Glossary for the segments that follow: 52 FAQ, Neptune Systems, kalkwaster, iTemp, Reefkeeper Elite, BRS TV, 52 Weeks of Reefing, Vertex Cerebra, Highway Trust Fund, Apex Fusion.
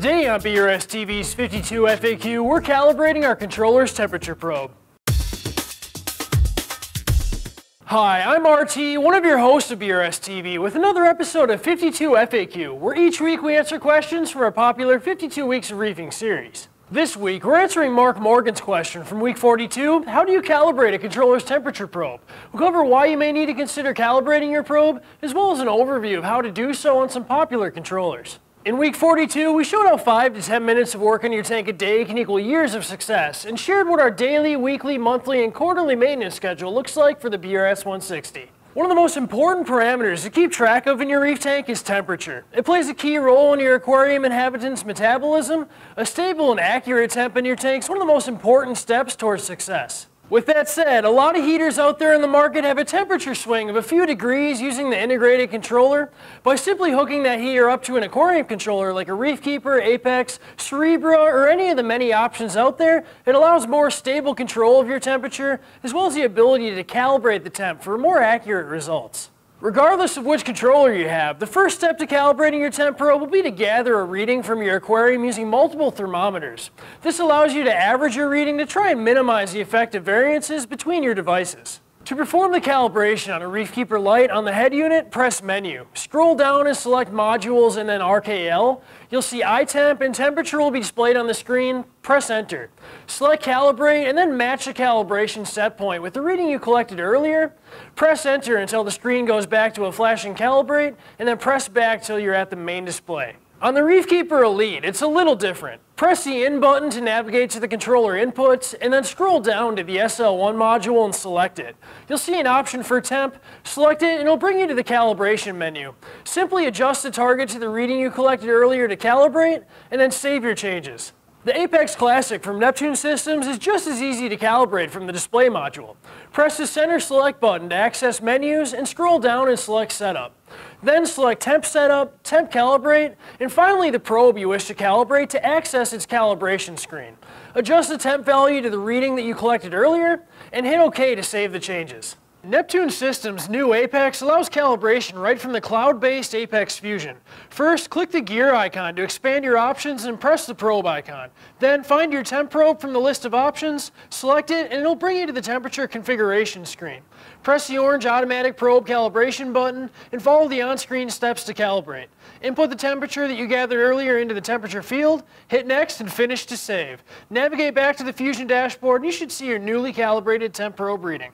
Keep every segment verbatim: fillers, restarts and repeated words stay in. Today on B R S T V's fifty-two F A Q, we're calibrating our controller's temperature probe. Hi, I'm R T, one of your hosts of B R S T V, with another episode of fifty-two F A Q, where each week we answer questions from our popular fifty-two Weeks of Reefing series. This week, we're answering Mark Morgan's question from week forty-two, how do you calibrate a controller's temperature probe? We'll cover why you may need to consider calibrating your probe, as well as an overview of how to do so on some popular controllers. In week forty-two, we showed how five to ten minutes of work on your tank a day can equal years of success, and shared what our daily, weekly, monthly, and quarterly maintenance schedule looks like for the B R S one sixty. One of the most important parameters to keep track of in your reef tank is temperature. It plays a key role in your aquarium inhabitants' metabolism. A stable and accurate temp in your tank is one of the most important steps towards success. With that said, a lot of heaters out there in the market have a temperature swing of a few degrees using the integrated controller. By simply hooking that heater up to an aquarium controller like a Reefkeeper, Apex, Cerebra, or any of the many options out there, it allows more stable control of your temperature, as well as the ability to calibrate the temp for more accurate results. Regardless of which controller you have, the first step to calibrating your temp probe will be to gather a reading from your aquarium using multiple thermometers. This allows you to average your reading to try and minimize the effect of variances between your devices. To perform the calibration on a Reefkeeper Lite on the head unit, press Menu. Scroll down and select Modules and then R K L. You'll see iTemp and Temperature will be displayed on the screen. Press Enter. Select Calibrate and then match the calibration set point with the reading you collected earlier. Press Enter until the screen goes back to a flashing Calibrate, and then press back till you're at the main display. On the Reefkeeper Elite, it's a little different. Press the In button to navigate to the controller inputs, and then scroll down to the S L one module and select it. You'll see an option for temp, select it, and it'll bring you to the calibration menu. Simply adjust the target to the reading you collected earlier to calibrate, and then save your changes. The Apex Classic from Neptune Systems is just as easy to calibrate from the display module. Press the center select button to access menus and scroll down and select setup. Then select temp setup, temp calibrate, and finally the probe you wish to calibrate to access its calibration screen. Adjust the temp value to the reading that you collected earlier and hit OK to save the changes. Neptune Systems' new Apex allows calibration right from the cloud-based Apex Fusion. First, click the gear icon to expand your options and press the probe icon. Then find your temp probe from the list of options, select it, and it'll bring you to the temperature configuration screen. Press the orange automatic probe calibration button and follow the on-screen steps to calibrate. Input the temperature that you gathered earlier into the temperature field, hit next and finish to save. Navigate back to the Fusion dashboard and you should see your newly calibrated temp probe reading.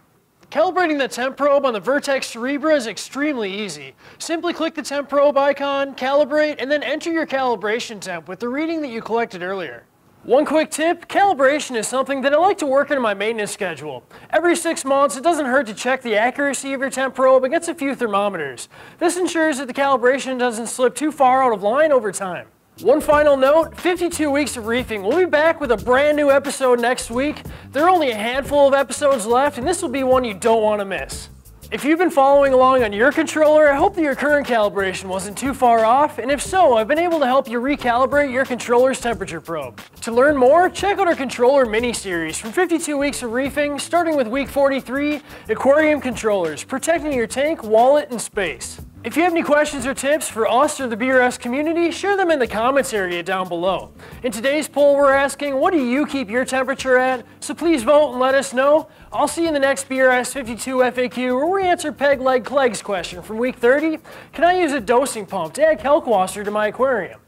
Calibrating the temp probe on the Vertex Cerebra is extremely easy. Simply click the temp probe icon, calibrate, and then enter your calibration temp with the reading that you collected earlier. One quick tip, calibration is something that I like to work into my maintenance schedule. Every six months, it doesn't hurt to check the accuracy of your temp probe against a few thermometers. This ensures that the calibration doesn't slip too far out of line over time. One final note, fifty-two Weeks of Reefing. We'll be back with a brand new episode next week. There are only a handful of episodes left, and this will be one you don't want to miss. If you've been following along on your controller, I hope that your current calibration wasn't too far off, and if so, I've been able to help you recalibrate your controller's temperature probe. To learn more, check out our controller mini-series from fifty-two Weeks of Reefing, starting with week forty-three, Aquarium Controllers, Protecting Your Tank, Wallet, and Space. If you have any questions or tips for us or the B R S community, share them in the comments area down below. In today's poll, we're asking, what do you keep your temperature at? So please vote and let us know. I'll see you in the next B R S fifty-two F A Q, where we answer Peg Leg Clegg's question from week thirty. Can I use a dosing pump to add kalkwaster to my aquarium?